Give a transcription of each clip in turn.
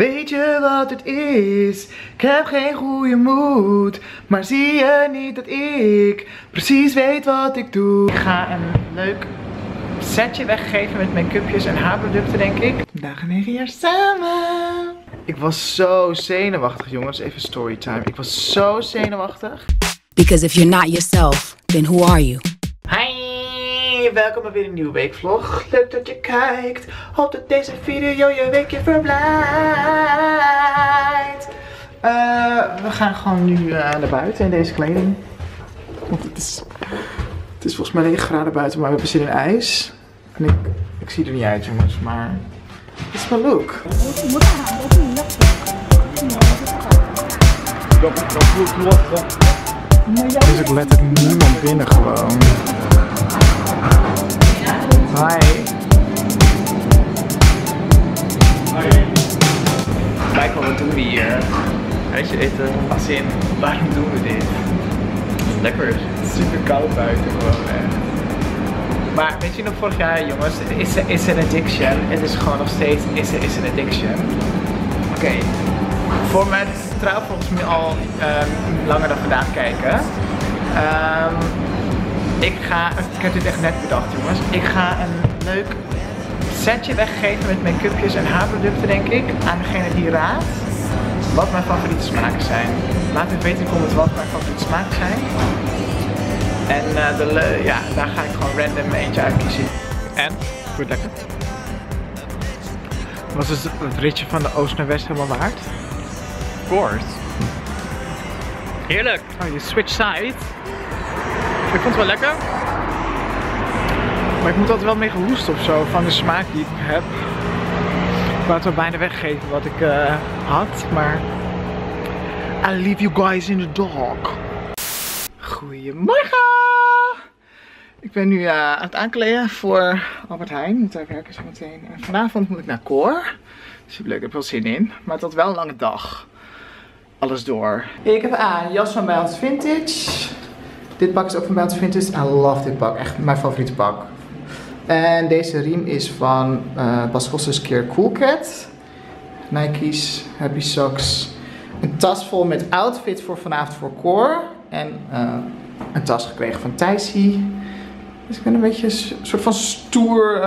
Weet je wat het is? Ik heb geen goede moed, maar zie je niet dat ik precies weet wat ik doe? Ik ga een leuk setje weggeven met make-upjes en haarproducten, denk ik. Vandaag 9 jaar samen. Ik was zo zenuwachtig, jongens. Even storytime. Ik was zo zenuwachtig. Because if you're not yourself, then who are you? Hi, welkom bij weer een nieuwe weekvlog. Leuk dat je kijkt. Hoop dat deze video je weekje verblijft. We gaan gewoon nu naar buiten in deze kleding. Want het is volgens mij 9 graden buiten, maar we hebben zin in ijs. En ik zie er niet uit, jongens, maar het is wel leuk. Er is ook letterlijk niemand binnen gewoon. Hi. Michael, wat doen we hier? Weet je, eten, als in, waarom doen we dit? Lekker, het is super koud buiten gewoon. Maar weet je nog vorig jaar, jongens, it's an addiction. Het is gewoon nog steeds it's an addiction. Oké. Voor mij trouw volgens mij al langer dan vandaag kijken. Ik heb dit echt net bedacht, jongens. Ik ga een leuk setje weggeven met make-upjes en haarproducten, denk ik, aan degene die raadt wat mijn favoriete smaken zijn. Laat me weten in de comments wat mijn favoriete smaken zijn. En daar ga ik gewoon random eentje uitkiezen. En, goed lekker. Was dus het ritje van de oost naar west helemaal waard? Of course. Heerlijk. Oh, je switch side. Ik vond het wel lekker. Maar ik moet altijd wel mee gehoest of zo van de smaak die ik heb. Ik wou het wel bijna weggeven wat ik had, maar... I leave you guys in the dark. Goedemorgen! Ik ben nu aan het aankleden voor Albert Heijn. Want daar werken zo meteen. En vanavond moet ik naar Koor. Superleuk, ik heb wel zin in. Maar het had wel een lange dag. Alles door. Ik heb een jas van Bounce Vintage. Dit pak is ook van Bounce Vintage. I love dit pak. Echt mijn favoriete pak. En deze riem is van Bas Vosses x Cool Cat. Nike's, Happy Socks. Een tas vol met outfit voor vanavond voor Koor. En een tas gekregen van Thijsie. Dus ik ben een beetje een soort van stoer,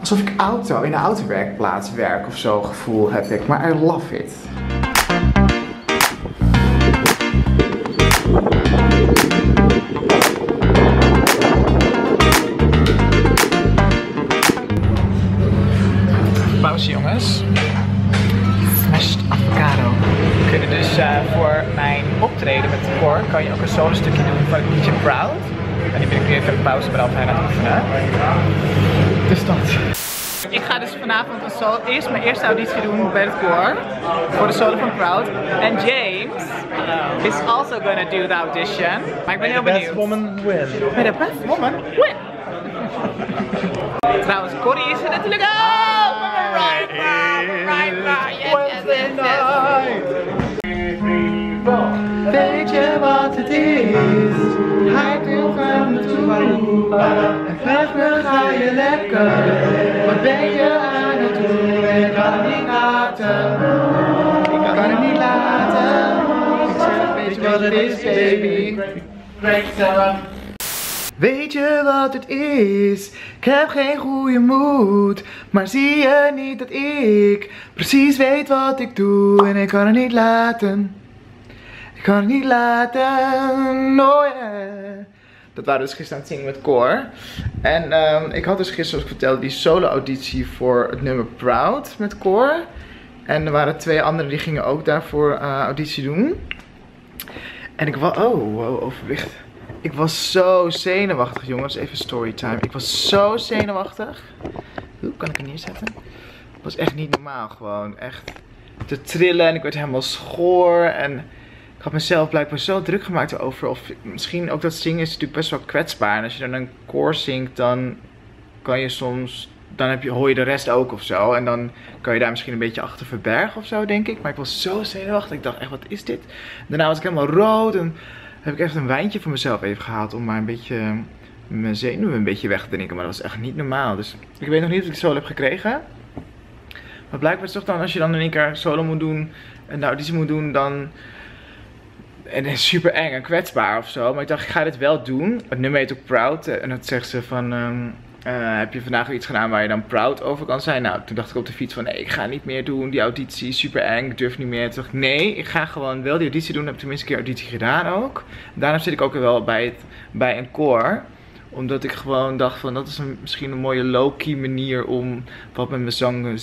alsof ik in een autowerkplaats werk of zo gevoel heb ik. Maar I love it. Pauze, jongens. Smashed avocado. We kunnen dus voor mijn optreden met de Koor kan je ook een solo stukje doen van Kitchen Proud. En die ben ik nu even een pauze bij Albert Heijn aan het oefenen. Dus dat. Ik ga dus vanavond eerst mijn eerste auditie doen bij het Koor. Voor de solo van Proud. En James is also gonna do the audition. Maar ik ben heel benieuwd. Best woman win. Met de best woman win. Trouwens, Corrie is er natuurlijk ook. Right now. Weet je wat het is? Hij wil naar me toe en vraagt me, ga je lekker? Wat ben je aan het doen? Ik kan het niet laten. Ik kan het niet laten. Ik zeg, weet je wat het is, baby? Weet je wat het is? Ik heb geen goede moed, maar zie je niet dat ik precies weet wat ik doe? En ik kan het niet laten. Ik kan het niet laten, oh yeah. Dat waren we dus gisteren aan het zingen met Koor. En ik had dus gisteren, zoals ik vertelde, die solo auditie voor het nummer Proud met Koor. En er waren 2 anderen die gingen ook daarvoor auditie doen. En ik was, oh wow, overwicht. Ik was zo zenuwachtig, jongens, even storytime. Ik was zo zenuwachtig. Hoe kan ik het neerzetten? Het was echt niet normaal gewoon, echt te trillen en ik werd helemaal schoor en... Ik had mezelf blijkbaar zo druk gemaakt over. Of misschien ook dat zingen is natuurlijk best wel kwetsbaar. En als je dan een koor zingt, dan kan je soms. Dan hoor je de rest ook of zo. En dan kan je daar misschien een beetje achter verbergen of zo, denk ik. Maar ik was zo zenuwachtig. Ik dacht echt, wat is dit? Daarna was ik helemaal rood. En heb ik echt een wijntje voor mezelf even gehaald. Om maar een beetje mijn zenuwen een beetje weg te drinken. Maar dat was echt niet normaal. Dus ik weet nog niet of ik het zo heb gekregen. Maar blijkbaar is toch dan, als je dan in één keer solo moet doen en de auditie moet doen, dan... En het is super eng en kwetsbaar of zo. Maar ik dacht, ik ga dit wel doen. Het nummer heet ook Proud. En dat zegt ze van, heb je vandaag iets gedaan waar je dan proud over kan zijn? Nou, toen dacht ik op de fiets van, nee, ik ga niet meer doen. Die auditie is super eng, ik durf niet meer. Toen dacht ik, nee, ik ga gewoon wel die auditie doen. Ik heb tenminste een keer auditie gedaan ook. Daarna zit ik ook wel bij een koor. Omdat ik gewoon dacht van, dat is misschien een mooie low-key manier om wat met mijn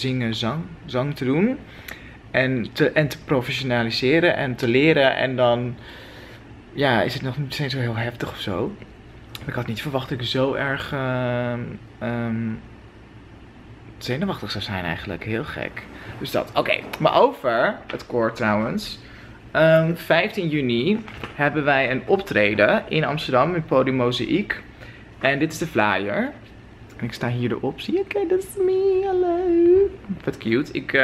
zang te doen. En te professionaliseren en te leren. En dan ja, is het nog niet steeds zo heel heftig of zo. Ik had niet verwacht dat ik zo erg zenuwachtig zou zijn eigenlijk. Heel gek. Dus dat. Oké. Maar over het koor trouwens. 15 juni hebben wij een optreden in Amsterdam in podium Mosaïek. En dit is de flyer. En ik sta hier erop. Zie je? Oké, dat is me. Hallo. Wat cute. Ik...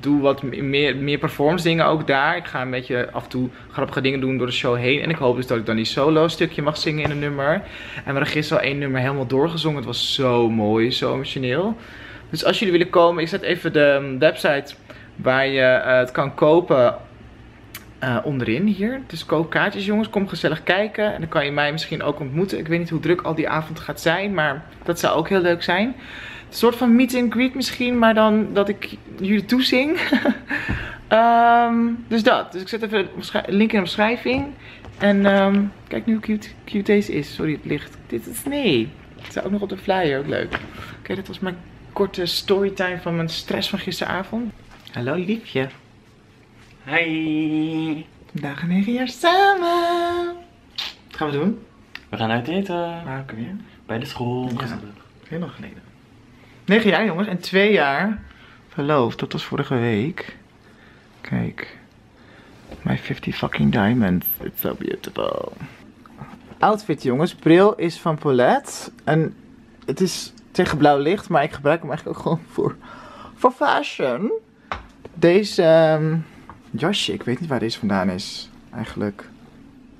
doe wat meer performance dingen ook daar. Ik ga een beetje af en toe grappige dingen doen door de show heen. En ik hoop dus dat ik dan die solo stukje mag zingen in een nummer. En we hadden gisteren al één nummer helemaal doorgezongen. Het was zo mooi, zo emotioneel. Dus als jullie willen komen, ik zet even de website waar je het kan kopen onderin hier. Dus koop kaartjes jongens, kom gezellig kijken. En dan kan je mij misschien ook ontmoeten. Ik weet niet hoe druk al die avond gaat zijn, maar dat zou ook heel leuk zijn. Een soort van meet and greet misschien, maar dan dat ik jullie toezing. Dus dat. Dus ik zet even een link in de beschrijving. En kijk nu hoe cute deze is. Sorry, het licht. Dit is nee. Het staat ook nog op de flyer, ook leuk. Oké, dat was mijn korte storytime van mijn stress van gisteravond. Hallo liefje. Hi. Vandaag en 9 jaar samen. Wat gaan we doen? We gaan uit eten. Waar kun je? Bij de school. Ja, heel lang geleden. 9 jaar jongens en 2 jaar verloofd. Dat was vorige week. Kijk. My 50 fucking diamonds. It's so beautiful. Outfit jongens. Bril is van Paulette. En het is tegen blauw licht. Maar ik gebruik hem eigenlijk ook gewoon voor fashion. Deze jasje. Ik weet niet waar deze vandaan is. Eigenlijk.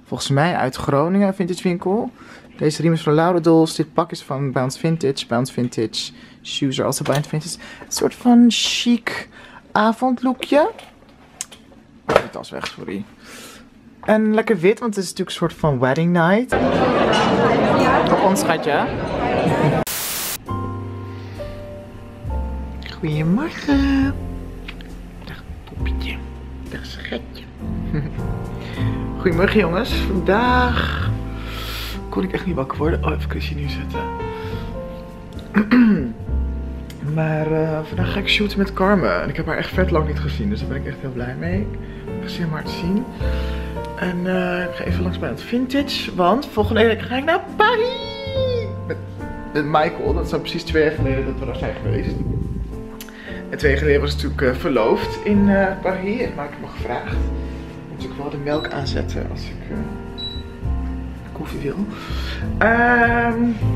Volgens mij uit Groningen Vintage Winkel. Deze riem is van Laura Dolls. Dit pak is van Bounce Vintage. Bounce Vintage. Shoes are also Bounce Vintage. Een soort van chic avondlookje. Ik heb de tas weg, sorry. En lekker wit, want het is natuurlijk een soort van wedding night. Op ons schatje. Goedemorgen. Dag poppetje. Dag schatje. Goedemorgen jongens. Vandaag... kon ik echt niet wakker worden. Oh, even kusje neerzetten. Maar vandaag ga ik shooten met Carmen. En ik heb haar echt vet lang niet gezien. Dus daar ben ik echt heel blij mee. Gezien maar te zien. En ik ga even langs bij het vintage. Want volgende week ga ik naar Parijs. Met Michael. Dat is dan precies 2 jaar geleden dat we daar zijn geweest. En 2 jaar geleden was ik natuurlijk verloofd in Parijs. En maar ik heb me gevraagd. Moet ik wel de melk aanzetten als ik... koffie wil.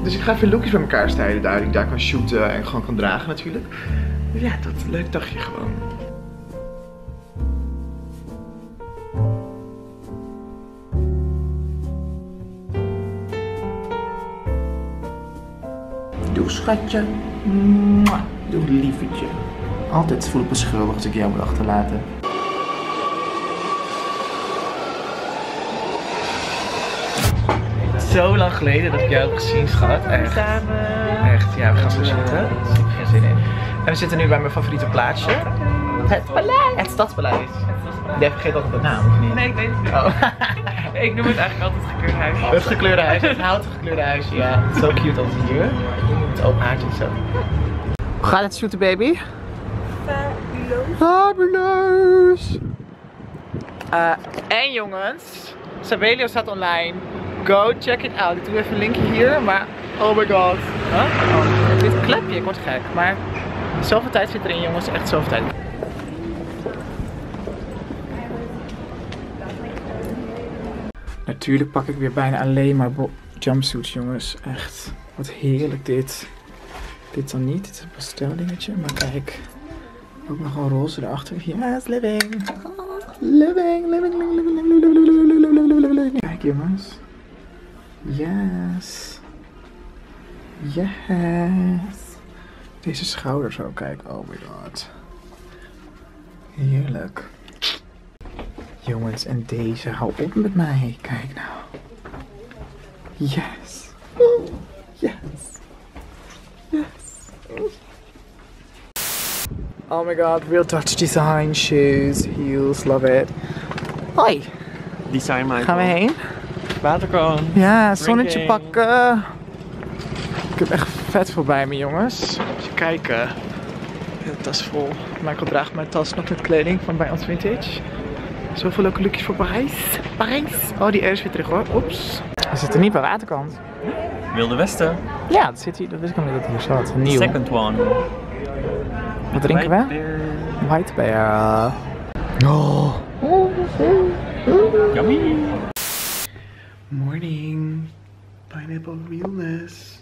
Dus ik ga even lookjes bij elkaar stijlen daar. Ik daar kan shooten en gewoon kan dragen natuurlijk. Dus ja, dat leuk dagje gewoon. Doe schatje. Doe lievetje. Altijd voel ik me schuldig als ik jou moet achterlaten. Zo lang geleden dat ik jou heb gezien, schat. Echt. Echt, ja, we gaan zo zitten. Super geen zin in. En we zitten nu bij mijn favoriete plaatsje: het paleis. Het Stadspaleis. Jij vergeet altijd de naam, of niet? Nee, ik weet het niet. Oh. Ik noem het eigenlijk altijd gekleurde huis. Het gekleurde huis, het houten gekleurde huisje. Ja, zo cute altijd hier. Het open haartje en zo. Hoe gaat het shooten, baby? Fabulous. En jongens, Sabelio staat online. Go check it out. Ik doe even een linkje hier, maar oh my god. Huh? Oh, dit klepje, ik word gek. Maar zoveel tijd zit erin jongens, echt zoveel tijd. Natuurlijk pak ik weer bijna alleen maar jumpsuits jongens. Echt, wat heerlijk dit. Dit dan niet, dit is een pasteldingetje. Maar kijk, ook nog een roze erachter. Yes, living. Living. Kijk jongens. Yes. Yes. Deze schouders ook, kijk. Oh my god. Heerlijk. Jongens, en deze. Hou op met mij. Kijk nou. Yes. Yes. Yes. Oh my god, real touch design, shoes, heels, love it. Hoi. Design Michael. Gaan we heen? Waterkoon. Ja, zonnetje pakken. Ik heb echt vet veel bij me, jongens. Even kijken. De tas vol. Michael draagt mijn tas nog met kleding van Bij Ons Vintage. Zoveel leuke lookjes voor Parijs. Parijs. Oh, die is weer terug hoor. Oeps. We zitten niet bij Waterkant. Wilde Westen. Ja, dat zit hier. Dat wist ik nog niet dat het hier zat. Nieuw. Second one. Wat drinken we? White Bear. Oh. Yummy. Morning. Pineapple realness.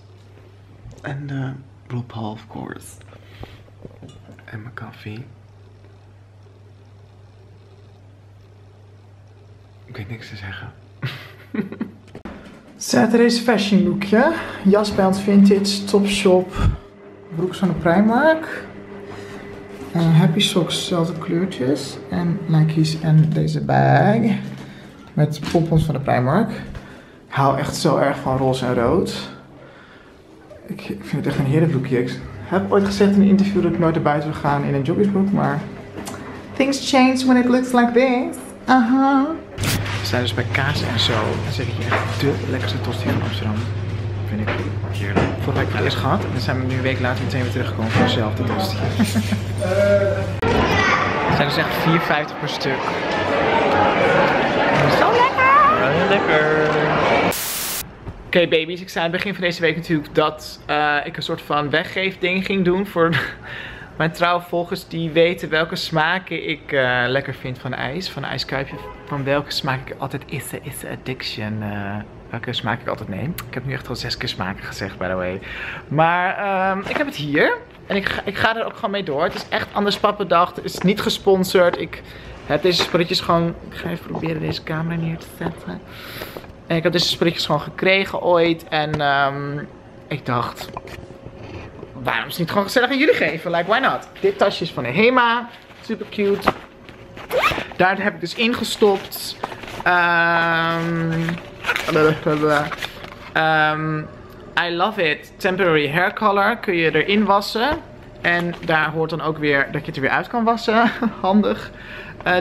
En de RuPaul, of course. En mijn koffie. Ik weet niks te zeggen. Saturday's fashion lookje. Jas bij ons Vintage, Topshop, broek van de Primark. Happy Socks, dezelfde kleurtjes. En Nike's en deze bag. Met pompons van de Primark. Ik hou echt zo erg van roze en rood. Ik vind het echt een heerlijk lookje. Ik heb ooit gezegd in een interview dat ik nooit naar buiten wil gaan in een joggingsbroek, maar... Things change when it looks like this. Aha. We zijn dus bij Kaas en Zo. Dan zeg ik hier echt de lekkerste tosti van Amsterdam. Vind ik heerlijk. Vorige week heb ik het eerst gehad en dan zijn we nu een week later meteen weer teruggekomen voor dezelfde tosti. Het zijn dus echt 4,50 per stuk. Zo lekker! Heel lekker! Oké baby's, ik zei aan het begin van deze week natuurlijk dat ik een soort van weggeefding ging doen voor mijn trouwvolgers die weten welke smaken ik lekker vind van ijs, van een ijskuipje. Van welke smaak ik altijd is de addiction. Welke smaak ik altijd neem. Ik heb nu echt al 6 keer smaken gezegd, by the way. Maar ik heb het hier. En ik ga er ook gewoon mee door. Het is echt anders pappendag. Het is niet gesponsord. Ik heb deze spulletjes gewoon... Ik ga even proberen deze camera neer te zetten. En ik heb deze spulletjes gewoon gekregen ooit. En ik dacht... Waarom is het niet gewoon gezellig aan jullie geven? Like, why not? Dit tasje is van de Hema. Super cute. Daar heb ik dus ingestopt. I love it. Temporary hair color. Kun je erin wassen. En daar hoort dan ook weer dat je het er weer uit kan wassen. Handig.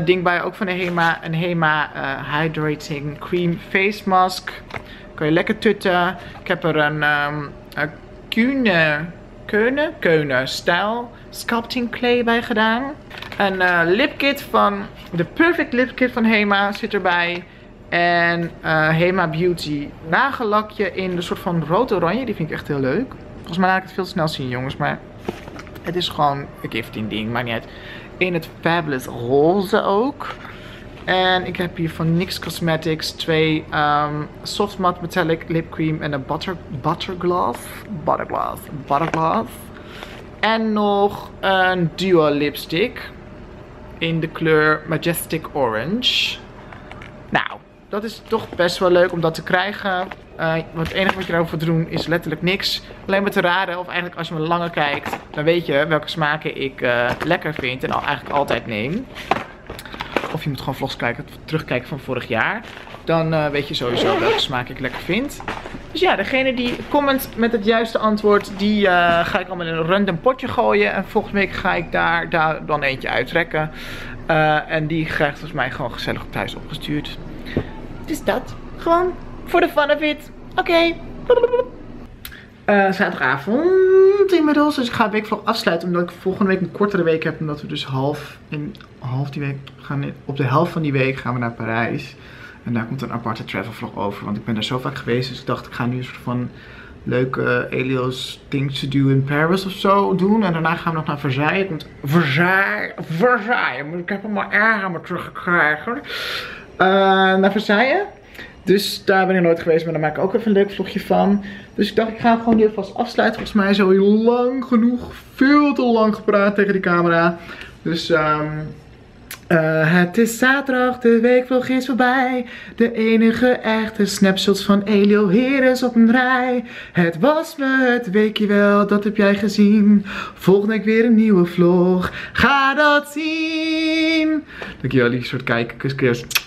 Ding bij ook van de Hema. Een Hema Hydrating Cream Face Mask. Kan je lekker tutten. Ik heb er een Keune Style Sculpting Clay bij gedaan. Een lipkit van... De Perfect Lipkit van Hema zit erbij. En Hema Beauty nagellakje in de soort van rood-oranje. Die vind ik echt heel leuk. Volgens mij laat ik het veel te snel zien, jongens. Maar het is gewoon een gifting ding. Maakt niet uit. In het Fabulous roze ook. En ik heb hier van NYX Cosmetics 2 Soft Matte Metallic Lip Cream en een Butterglass. En nog een Duo Lipstick in de kleur Majestic Orange. Nou, dat is toch best wel leuk om dat te krijgen. Want het enige wat je erover moet doen is letterlijk niks. Alleen maar te raden, of eigenlijk als je me langer kijkt, dan weet je welke smaken ik lekker vind en eigenlijk altijd neem. Of je moet gewoon vlogs kijken, terugkijken van vorig jaar. Dan weet je sowieso welke smaak ik lekker vind. Dus ja, degene die comment met het juiste antwoord, die ga ik allemaal in een random potje gooien. En volgende week ga ik daar dan eentje uittrekken. En die krijgt volgens mij gewoon gezellig op thuis opgestuurd. Dus dat. Gewoon voor de fun of it. Oké. Zaterdagavond inmiddels. Dus ik ga de weekvlog afsluiten. Omdat ik volgende week een kortere week heb. Omdat we dus half die week gaan. Op de helft van die week gaan we naar Parijs. En daar komt een aparte travelvlog over. Want ik ben daar zo vaak geweest. Dus ik dacht ik ga nu een soort van leuke Elio's things to do in Paris of zo doen. En daarna gaan we nog naar Versailles. Ik moet Versailles. Ik heb allemaal erg teruggekregen. Naar Versailles. Dus daar ben ik nooit geweest, maar daar maak ik ook even een leuk vlogje van. Dus ik dacht, ik ga hem gewoon hier vast afsluiten. Volgens mij is al heel lang genoeg, veel te lang gepraat tegen die camera. Dus Het is zaterdag, de weekvlog is voorbij. De enige echte snapshots van Elio Heres op een rij. Het was me het weekje wel, dat heb jij gezien. Volgende week weer een nieuwe vlog, ga dat zien. Dankjewel, liefjes, voor het kijken. Kus, kus.